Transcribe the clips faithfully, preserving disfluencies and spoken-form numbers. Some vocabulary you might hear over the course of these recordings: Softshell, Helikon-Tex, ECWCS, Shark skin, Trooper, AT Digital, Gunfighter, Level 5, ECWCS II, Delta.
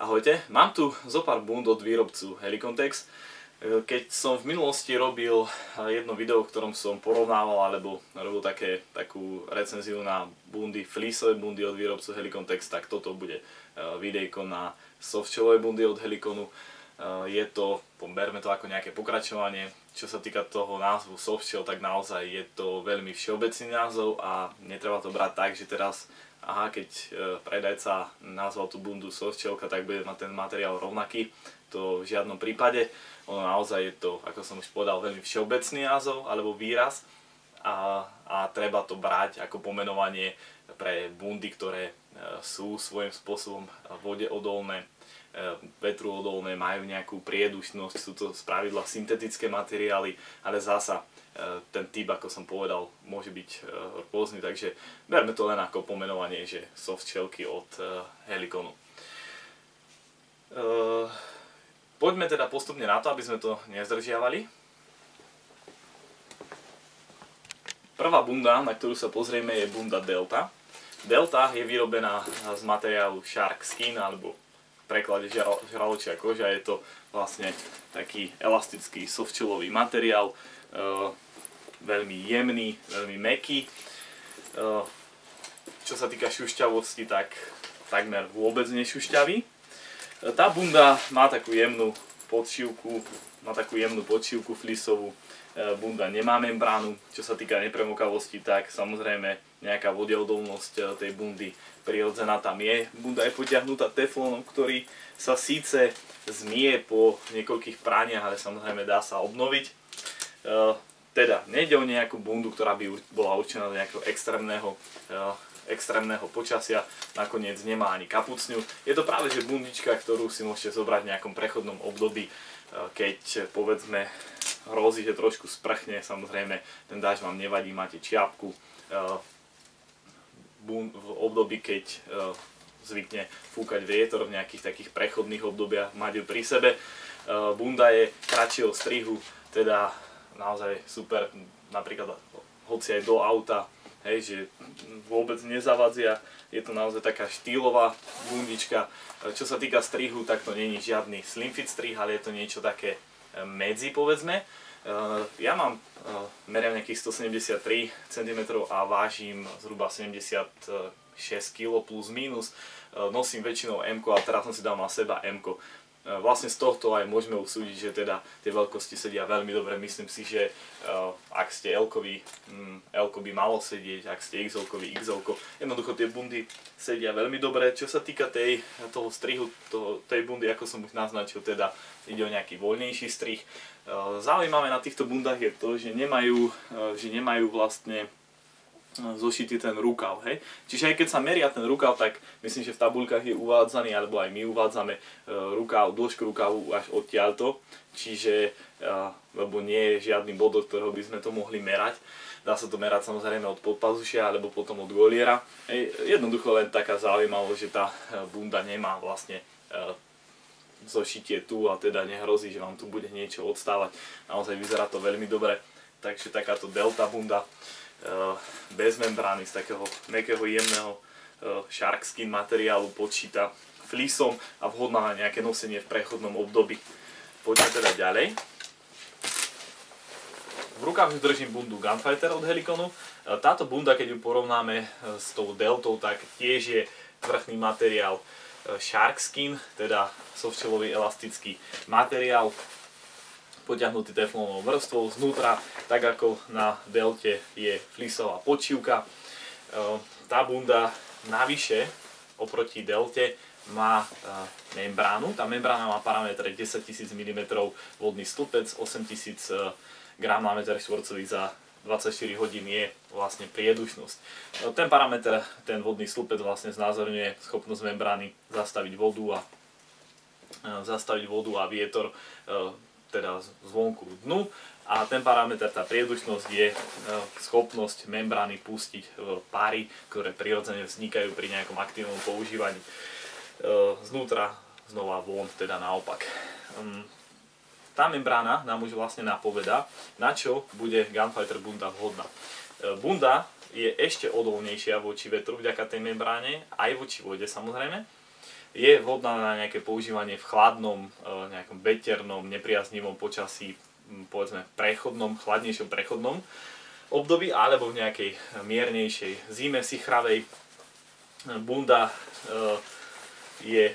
A ahojte, mám tu zo pár bund od výrobcu Helikon-Tex. Keď som v minulosti robil jedno video, v ktorom som porovnával alebo robil také, takú recenziu na bundy, fleeceové bundy od výrobcu Helikon-Tex, tak toto bude videjko na softshellové bundy od Helikonu. Je to, berme to ako nejaké pokračovanie. Čo sa týka toho názvu softshell, tak naozaj je to veľmi všeobecný názov a netreba to brať tak, že teraz aha, keď predajca nazval tú bundu softshellka, tak bude mať ten materiál rovnaký. To v žiadnom prípade. Ono naozaj je to, ako som už povedal, veľmi všeobecný názov alebo výraz a, a treba to brať ako pomenovanie pre bundy, ktoré sú svojím spôsobom vodeodolné, vetruodolné, majú nejakú priedušnosť, sú to spravidla syntetické materiály, ale zasa ten typ, ako som povedal, môže byť rôzny, takže berme to len ako pomenovanie, že softshellky od Helikonu. Poďme teda postupne na to, aby sme to nezdržiavali. Prvá bunda, na ktorú sa pozrieme, je bunda Delta. Delta je vyrobená z materiálu Shark skin alebo v preklade žraločia koža. Je to vlastne taký elastický softshell-ový materiál, Uh, veľmi jemný, veľmi mäkký. Uh, čo sa týka šušťavosti, tak takmer vôbec nešušťavý. Uh, tá bunda má takú jemnú podšívku, má takú jemnú podšívku flisovú. Uh, bunda nemá membránu. Čo sa týka nepremokavosti, tak samozrejme nejaká vodeodolnosť tej bundy prirodzená tam je. Bunda je potiahnutá teflónom, ktorý sa síce zmie po niekoľkých praniach, ale samozrejme dá sa obnoviť. Teda nejde o nejakú bundu, ktorá by bola určená do nejakého extrémneho, extrémneho počasia, nakoniec nemá ani kapucňu. Je to práve že bundička, ktorú si môžete zobrať v nejakom prechodnom období, keď povedzme hrozí, že trošku sprchne, samozrejme ten dážď vám nevadí, máte čiapku. V období, keď zvykne fúkať vietor, v nejakých takých prechodných obdobiach mať ju pri sebe. Bunda je kratšieho strihu, teda naozaj super, napríklad hoci aj do auta, hej, že vôbec nezavadzia, je to naozaj taká štýlová bundička. Čo sa týka strihu, tak to není žiadny slimfit strih, ale je to niečo také medzi, povedzme. Ja mám, meriam nejakých sto sedemdesiattri centimetrov a vážim zhruba sedemdesiatšesť kilogramov plus minus, nosím väčšinou M-ko a teraz som si dal na seba M-ko. Vlastne z tohto aj môžeme usúdiť, že teda tie veľkosti sedia veľmi dobre. Myslím si, že uh, ak ste L-kovi, L-ko by malo sedieť, ak ste X-kovi, X-ko. Jednoducho tie bundy sedia veľmi dobre. Čo sa týka tej, toho strihu, toho, tej bundy, ako som už naznačil, teda ide o nejaký voľnejší strih. Uh, zaujímavé na týchto bundách je to, že nemajú, uh, že nemajú vlastne zošitý ten rukav, hej. Čiže aj keď sa meria ten rukav, tak myslím, že v tabuľkách je uvádzaný, alebo aj my uvádzame rukav, dĺžku rukavu až odtiaľto, čiže lebo nie je žiadny bod, do ktorého by sme to mohli merať. Dá sa to merať samozrejme od podpazušia, alebo potom od goliera. Hej. Jednoducho len taká zaujímavosť, že tá bunda nemá vlastne zošitie tu a teda nehrozí, že vám tu bude niečo odstávať. Naozaj vyzerá to veľmi dobre, takže takáto Delta bunda bez membrány, z takého mäkkého jemného shark skin materiálu, počíta flisom a vhodná na nejaké nosenie v prechodnom období. Poďme teda ďalej. V rukách už držím bundu Gunfighter od Helikonu. Táto bunda, keď ju porovnáme s tou Deltou, tak tiež je vrchný materiál shark skin, teda softshell-ový elastický materiál potiahnutý teflónovou vrstvou znútra, tak ako na Delte je flisová podšívka. Tá bunda navyše oproti Delte má membránu. Tá membrána má parametre desaťtisíc milimetrov vodný stĺpec, osemtisíc gramov na meter štvorcový za dvadsaťštyri hodín je vlastne priedušnosť. Ten parameter, ten vodný stĺpec vlastne znázorňuje schopnosť membrány zastaviť vodu a, zastaviť vodu a vietor teda zvonku dnu, a ten parameter, tá priedušnosť, je schopnosť membrány pustiť pary, ktoré prirodzene vznikajú pri nejakom aktívnom používaní znútra, znova von, teda naopak. Tá membrána nám už vlastne napovedá, na čo bude Gunfighter bunda vhodná. Bunda je ešte odolnejšia voči vetru vďaka tej membráne, aj voči vode samozrejme. je vhodná na nejaké používanie v chladnom, nejakom veternom, nepriaznivom počasí, povedzme prechodnom, chladnejšom prechodnom období, alebo v nejakej miernejšej zime sichravej. Bunda je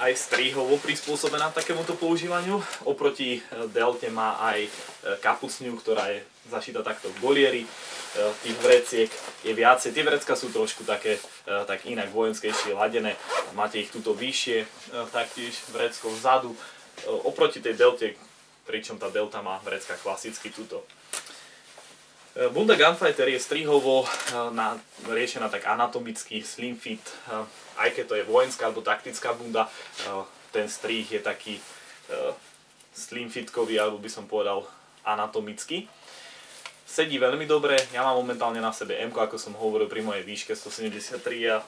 aj strihovo prispôsobená takémuto používaniu. Oproti Delte má aj kapucňu, ktorá je zašitá takto v golieri. Tých vreciek je viacej. Tie vrecka sú trošku také, tak inak vojenskejšie ladené. Máte ich tuto vyššie, taktiež vrecko vzadu. Oproti tej Delte, pričom tá Delta má vrecka klasicky tuto. Bunda Gunfighter je strihovo na, riešená tak anatomicky, slim fit, aj keď to je vojenská alebo taktická bunda, ten strih je taký slim fitkový, alebo by som povedal anatomicky. Sedí veľmi dobre, ja mám momentálne na sebe M, ako som hovoril pri mojej výške sto sedemdesiattri a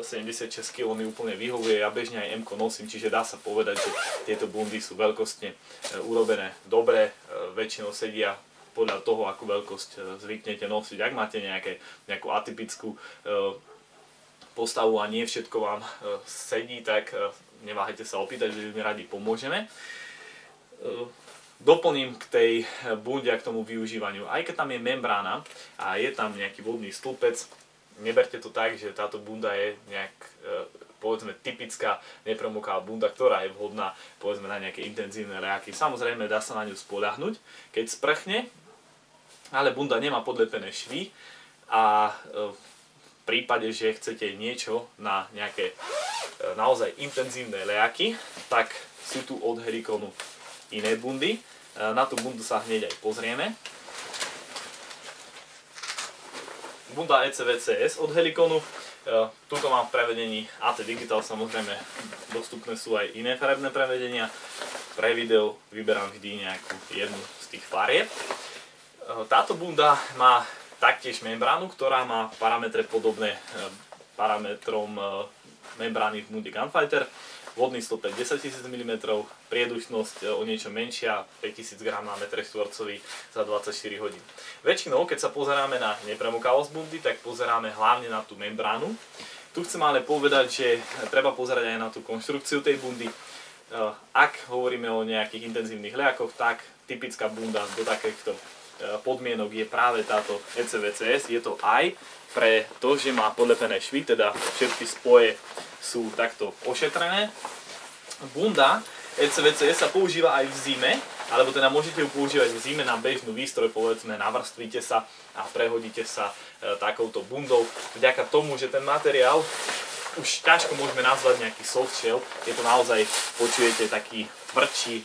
sedemdesiatšesť kilogramov mi úplne vyhovuje, ja bežne aj M nosím, čiže dá sa povedať, že tieto bundy sú veľkostne urobené dobre, väčšinou sedia podľa toho, akú veľkosť zvyknete nosiť. Ak máte nejaké, nejakú atypickú e, postavu a nie všetko vám e, sedí, tak e, neváhajte sa opýtať, že my radi pomôžeme. E, doplním k tej bunde a k tomu využívaniu. Aj keď tam je membrána a je tam nejaký vodný stĺpec, neberte to tak, že táto bunda je nejak, e, povedzme, typická nepremokavá bunda, ktorá je vhodná, povedzme, na nejaké intenzívne reaky. Samozrejme, dá sa na ňu spoľahnúť, keď sprchne, ale bunda nemá podlepené švy a v prípade, že chcete niečo na nejaké naozaj intenzívne lejaky, tak sú tu od Helikonu iné bundy. Na tú bundu sa hneď aj pozrieme. Bunda E C W C S od Helikonu. Tuto mám v prevedení A T Digital, samozrejme dostupné sú aj iné farebné prevedenia. Pre video vyberám vždy nejakú jednu z tých farieb. Táto bunda má taktiež membránu, ktorá má parametre podobné parametrom membrány v bunde Gunfighter. Vodný stĺpec desaťtisíc milimetrov, priedušnosť o niečo menšia, päťtisíc gramov na meter štvorcový za dvadsaťštyri hodín. Väčšinou, keď sa pozeráme na nepremokavosť bundy, tak pozeráme hlavne na tú membránu. Tu chcem ale povedať, že treba pozerať aj na tú konštrukciu tej bundy. Ak hovoríme o nejakých intenzívnych lejakoch, tak typická bunda do takýchto podmienok je práve táto E C W C S. Je to aj pre to, že má podlepené švy, teda všetky spoje sú takto ošetrené. Bunda E C W C S sa používa aj v zime, alebo teda môžete ju používať v zime na bežnú výstroj, povedzme navrstvíte sa a prehodíte sa e, takouto bundou. Vďaka tomu, že ten materiál už ťažko môžeme nazvať nejaký softshell, je to naozaj, počujete taký tvrdší,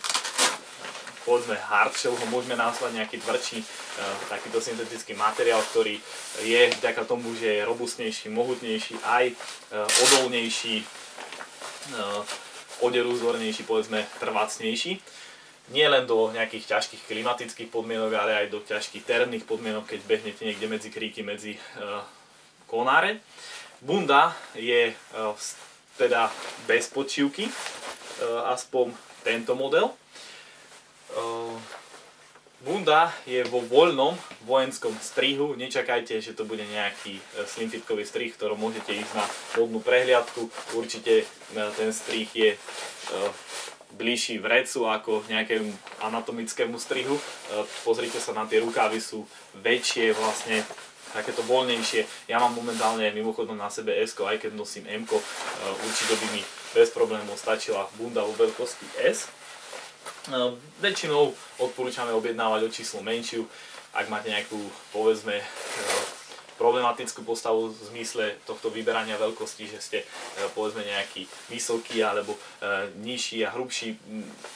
povedzme hardshell, ho môžeme nazvať nejaký tvrdší e, takýto syntetický materiál, ktorý je vďaka tomu, že je robustnejší, mohutnejší, aj e, odolnejší, e, oderúzornejší, povedzme trvácnejší. Nie len do nejakých ťažkých klimatických podmienok, ale aj do ťažkých terénnych podmienok, keď behnete niekde medzi kríky, medzi e, konáre. Bunda je e, teda bez podšívky, e, aspoň tento model. Bunda je vo voľnom vojenskom strihu, nečakajte, že to bude nejaký slimfitkový strih, ktorý môžete ísť na vodnú prehliadku, určite ten strih je bližší vrecu ako nejakému anatomickému strihu, pozrite sa na tie rukávy, sú väčšie vlastne, takéto voľnejšie. Ja mám momentálne mimochodom na sebe S, aj keď nosím M, určite by mi bez problémov stačila bunda vo veľkosti S. Väčšinou odporúčame objednávať o číslo menšiu, ak máte nejakú, povedzme, problematickú postavu v zmysle tohto vyberania veľkosti, že ste, povedzme, nejaký vysoký alebo nižší a hrubší,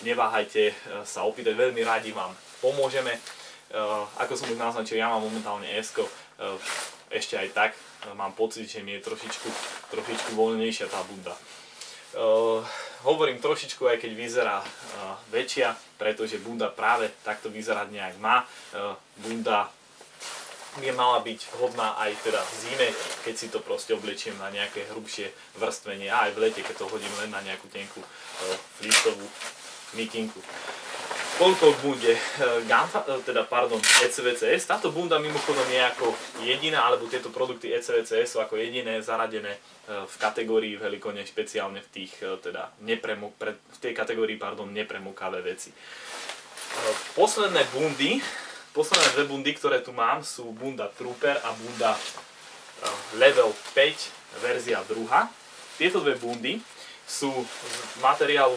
neváhajte sa opýtať, veľmi radi vám pomôžeme. Ako som už naznačil, ja mám momentálne S-ko, ešte aj tak mám pocit, že mi je trošičku, trošičku voľnejšia tá bunda. Uh, hovorím trošičku, aj keď vyzerá uh, väčšia, pretože bunda práve takto vyzerať nejak má. Uh, bunda by mala byť vhodná aj teda v zime, keď si to proste oblečiem na nejaké hrubšie vrstvenie a aj v lete, keď to hodím len na nejakú tenkú uh, flistovú mikinku. koľko bude Gunfa, teda pardon, é cé vé cé es. Táto bunda mimochodom je ako jediná, alebo tieto produkty é cé vé cé es sú ako jediné zaradené v kategórii v Helikone, špeciálne v tých, teda nepremok, v tej kategórii, pardon, nepremokavé veci. Posledné bundy, posledné dve bundy, ktoré tu mám, sú bunda Trooper a bunda Level päť, verzia druhá. Tieto dve bundy sú z materiálu,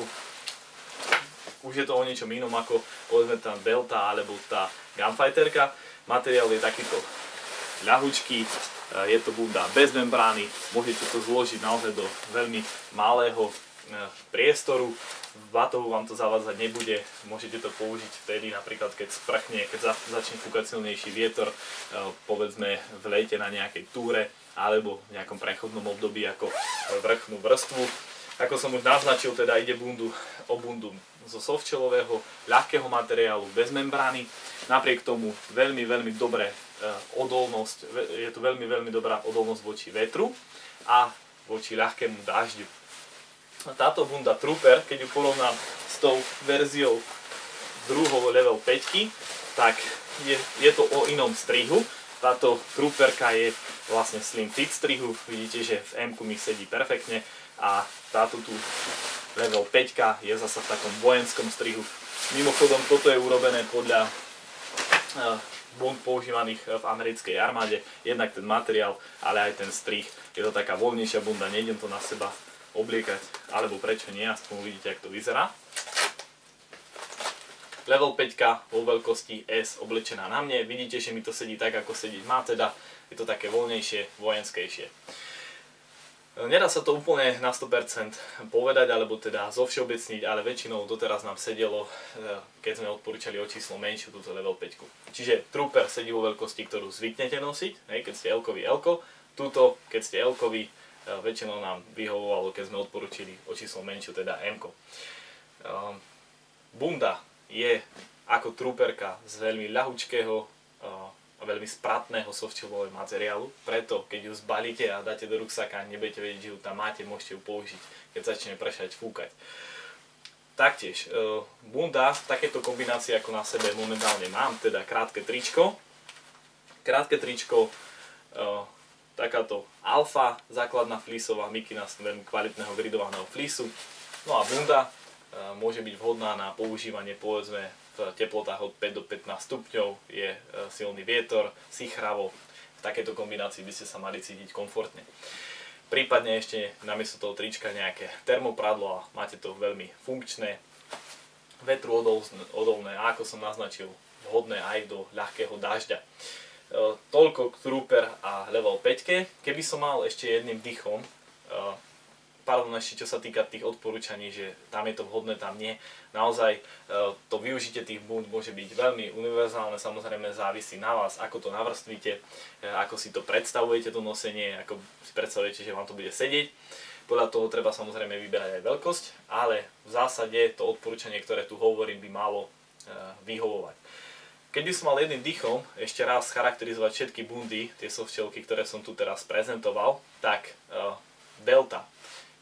už je to o niečom inom ako povedzme tam Delta alebo tá Gunfighterka. Materiál je takýto ľahučký, je to bunda bez membrány, môžete to zložiť naozaj do veľmi malého priestoru. V batohu vám to zavádzať nebude, môžete to použiť vtedy napríklad keď sprchne, keď začne fúkať silnejší vietor, povedzme v lete na nejakej túre alebo v nejakom prechodnom období ako vrchnú vrstvu. Ako som už naznačil, teda ide bundu, o bundu zo softšellového ľahkého materiálu bez membrány, napriek tomu veľmi veľmi dobré odolnosť, je tu veľmi veľmi dobrá odolnosť voči vetru a voči ľahkému dažďu. Táto bunda Trooper, keď ju porovnám s tou verziou druhou Level päť, tak je, je to o inom strihu. Táto Trooperka je vlastne slim fit strihu, vidíte, že v M-ku mi sedí perfektne a táto tu Level päť je zasa v takom vojenskom strihu. Mimochodom toto je urobené podľa bund používaných v americkej armáde, jednak ten materiál, ale aj ten strih. Je to taká voľnejšia bunda, nejdem to na seba obliekať, alebo prečo nie, aspoň uvidíte, ako to vyzerá. Level päť vo veľkosti S oblečená na mne, vidíte, že mi to sedí tak, ako sedieť má, teda je to také voľnejšie, vojenskejšie. Nedá sa to úplne na sto percent povedať, alebo teda zovšeobecniť, ale väčšinou doteraz nám sedelo, keď sme odporúčali o číslo menšiu, túto Level päť. Čiže Trooper sedí vo veľkosti, ktorú zvyknete nosiť, keď ste L-kový L-ko, túto, keď ste L-kový, väčšinou nám vyhovovalo, keď sme odporúčili o číslo menšiu, teda M-ko. Bunda je ako Trooperka z veľmi ľahučkého a veľmi spratného softšellového materiálu, preto keď ju zbalíte a dáte do ruksaka, nebudete vedieť, že ju tam máte, môžete ju použiť, keď začne pršať, fúkať. Taktiež bunda v takéto kombinácii, ako na sebe momentálne mám, teda krátke tričko, krátke tričko, takáto alfa, základná flísová mikina z veľmi kvalitného gridovaného flísu. No a bunda e, môže byť vhodná na používanie povedzme v teplotách od päť do pätnástich stupňov, je e, silný vietor, sichravo, v takejto kombinácii by ste sa mali cítiť komfortne. Prípadne ešte namiesto toho trička nejaké termopradlo a máte to veľmi funkčné, vetru odolné a ako som naznačil, vhodné aj do ľahkého dažďa. Toľko Trooper a Level päť. Keby som mal ešte jedným dychom, pardon, ešte čo sa týka tých odporúčaní, že tam je to vhodné, tam nie, naozaj to využitie tých bund môže byť veľmi univerzálne, samozrejme závisí na vás, ako to navrstvíte, ako si to predstavujete, to nosenie, ako si predstavujete, že vám to bude sedieť. Podľa toho treba samozrejme vyberať aj veľkosť, ale v zásade to odporúčanie, ktoré tu hovorím, by malo vyhovovať. Keď by som mal jedným dýchom ešte raz charakterizovať všetky bundy, tie softšelky, ktoré som tu teraz prezentoval, tak e, Delta,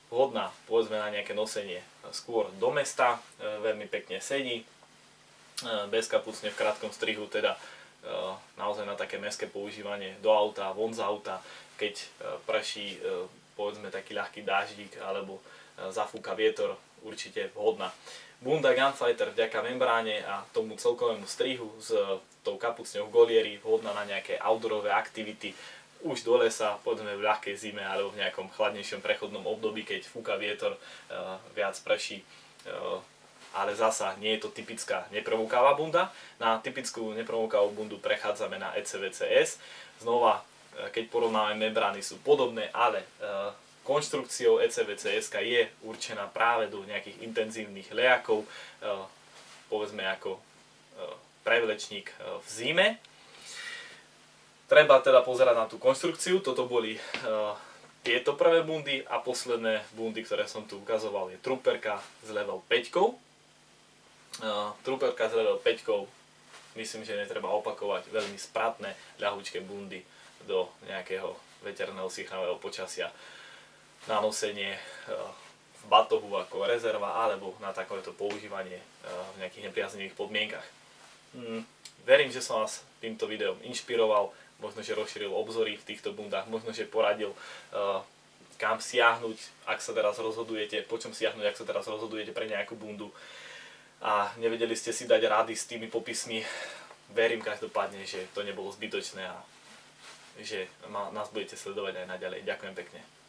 vhodná povedzme na nejaké nosenie skôr do mesta, e, veľmi pekne sedí, e, bezkapucne v krátkom strihu, teda e, naozaj na také mestské používanie do auta, von z auta, keď e, prší e, povedzme taký ľahký dáždik alebo e, zafúka vietor, určite vhodná. Bunda Gunfighter vďaka membráne a tomu celkovému strihu s tou kapucňou v golieri vhodná na nejaké outdoorové aktivity, už do lesa, povedzme v ľahkej zime alebo v nejakom chladnejšom prechodnom období, keď fúka vietor, viac prší, ale zasa nie je to typická nepremokavá bunda. Na typickú nepremokavú bundu prechádzame na é cé vé cé es. Znova, keď porovnáme, membrány sú podobné, ale konštrukciou é cé vé cé es je určená práve do nejakých intenzívnych lejakov, povedzme ako prevlečník v zime. Treba teda pozerať na tú konštrukciu, toto boli tieto prvé bundy a posledné bundy, ktoré som tu ukazoval, je Trooperka z Level päť. Trooperka z Level päť, myslím, že netreba opakovať, veľmi spratné ľahučké bundy do nejakého veterného sichravého počasia. Na nosenie v batohu ako rezerva, alebo na takovéto používanie v nejakých nepriaznivých podmienkach. Verím, že som vás týmto videom inšpiroval, možno, že rozšíril obzory v týchto bundách, možno, že poradil, kam siahnuť, ak sa teraz rozhodujete, po čom siahnuť, ak sa teraz rozhodujete pre nejakú bundu a nevedeli ste si dať rady s tými popismi. Verím každopádne, že to nebolo zbytočné a že nás budete sledovať aj naďalej. Ďakujem pekne.